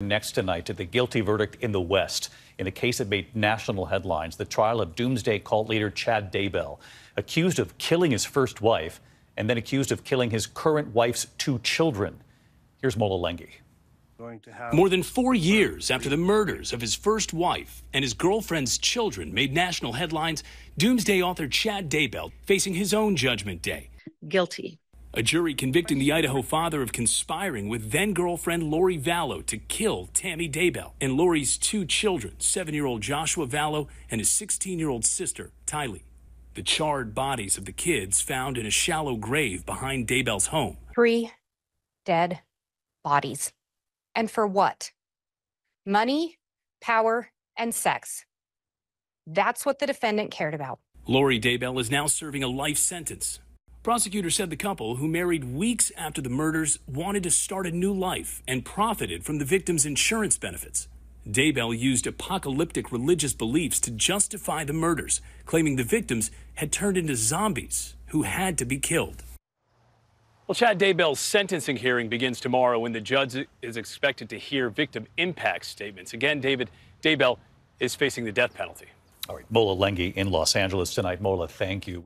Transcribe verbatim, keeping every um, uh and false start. Next tonight to the guilty verdict in the West in a case that made national headlines, the trial of doomsday cult leader Chad Daybell, accused of killing his first wife and then accused of killing his current wife's two children. Here's Mola Lenghi. More than four years after the murders of his first wife and his girlfriend's children made national headlines, doomsday author Chad Daybell facing his own judgment day. Guilty. A jury convicting the Idaho father of conspiring with then-girlfriend Lori Vallow to kill Tammy Daybell and Lori's two children, seven-year-old Joshua Vallow and his sixteen-year-old sister, Tylee. The charred bodies of the kids found in a shallow grave behind Daybell's home. Three dead bodies. And for what? Money, power, and sex. That's what the defendant cared about. Lori Daybell is now serving a life sentence. Prosecutors said the couple, who married weeks after the murders, wanted to start a new life and profited from the victim's insurance benefits. Daybell used apocalyptic religious beliefs to justify the murders, claiming the victims had turned into zombies who had to be killed. Well, Chad Daybell's sentencing hearing begins tomorrow when the judge is expected to hear victim impact statements. Again, David, Daybell is facing the death penalty. All right, Mola Lenghi in Los Angeles tonight. Mola, thank you.